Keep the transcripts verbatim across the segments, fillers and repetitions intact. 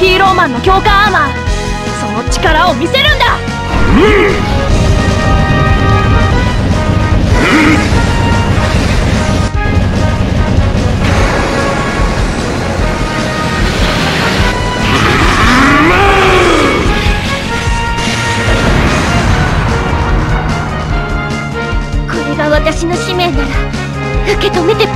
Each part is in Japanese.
ヒーローマンの強化アーマー、その力を見せるんだ。これが私の使命なら受け止めて。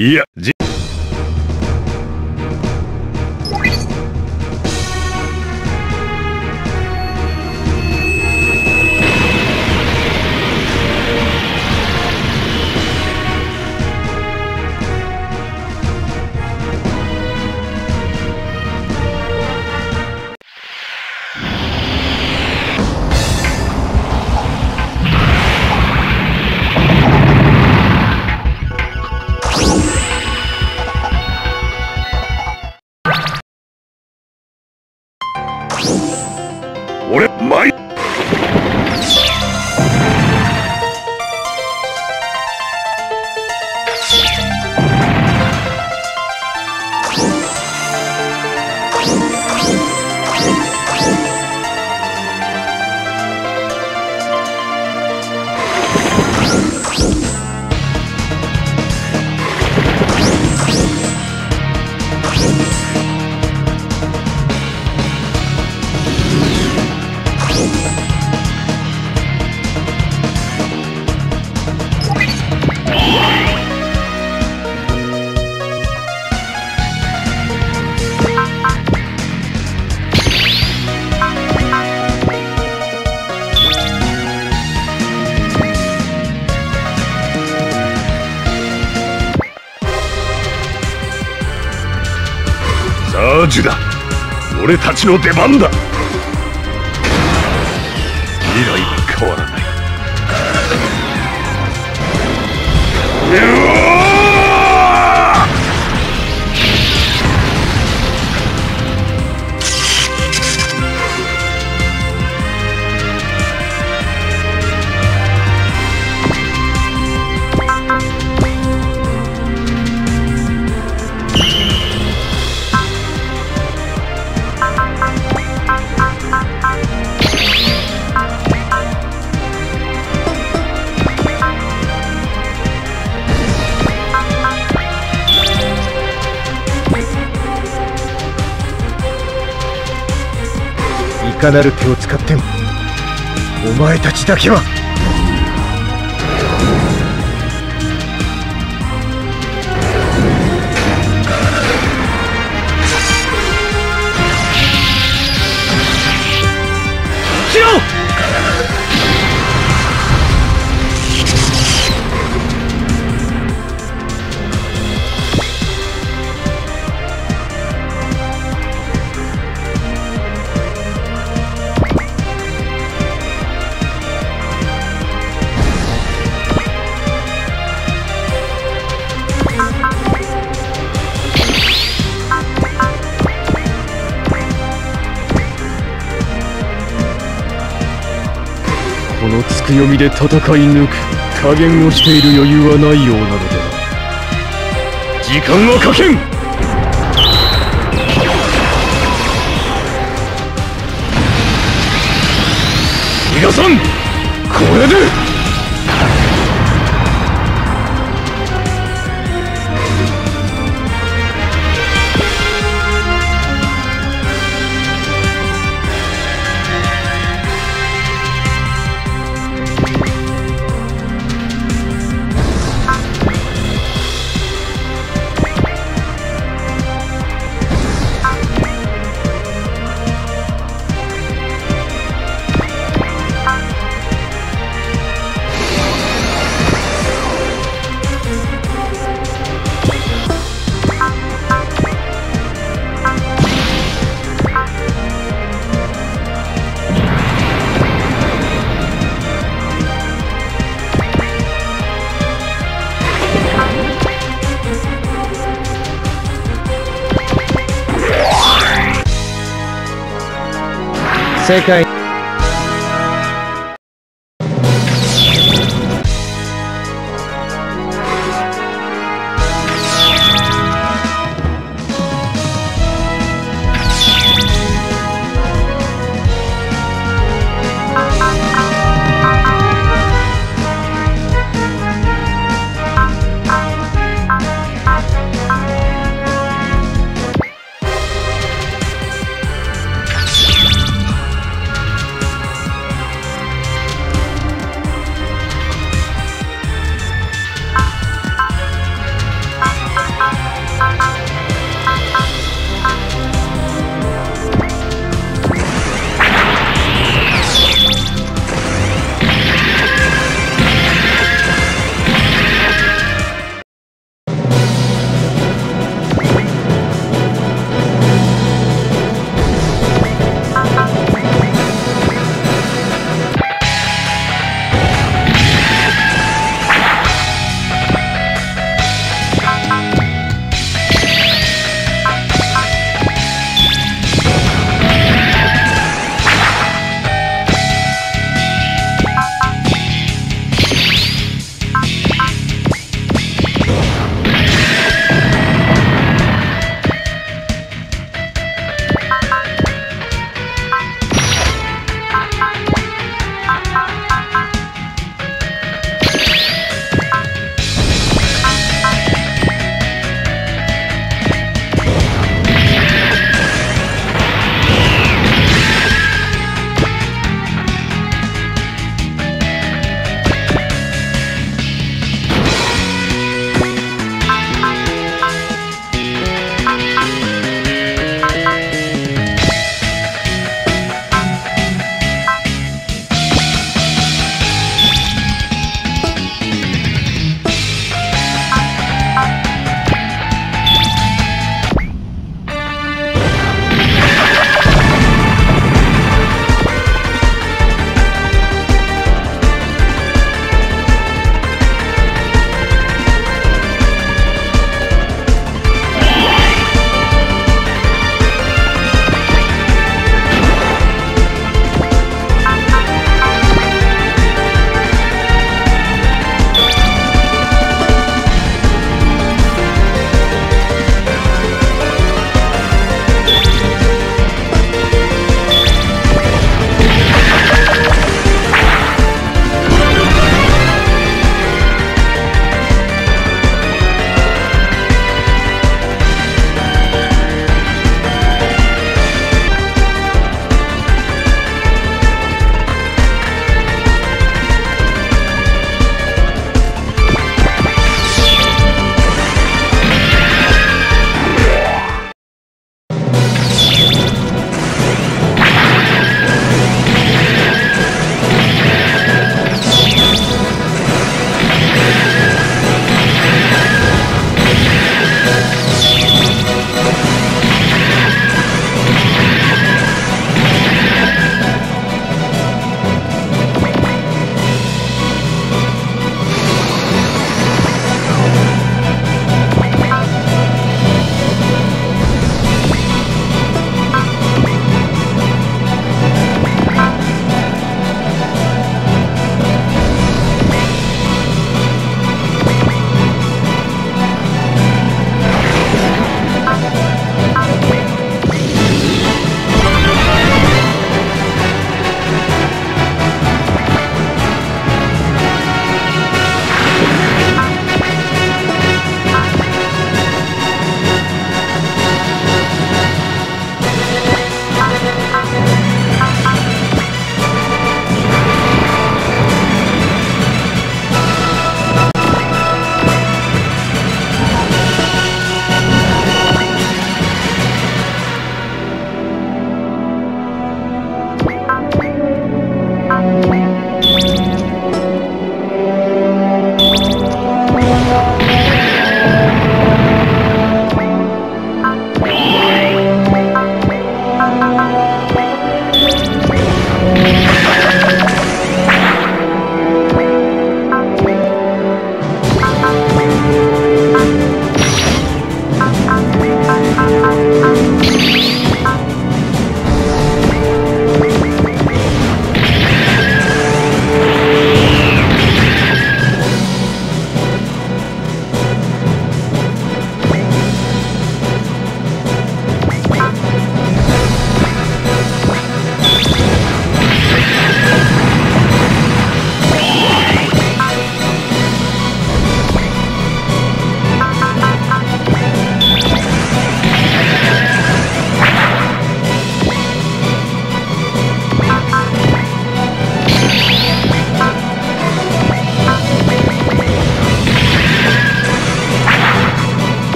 いや、じ俺マイ俺たちの出番だ。未来は変わらない。いかなる手を使ってもお前たちだけは起きろ！強みで戦い抜く加減をしている余裕はないようなのでな。時間はかけん。皆さんこれで世界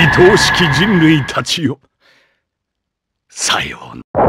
愛おしき人類たちよ、さようなら。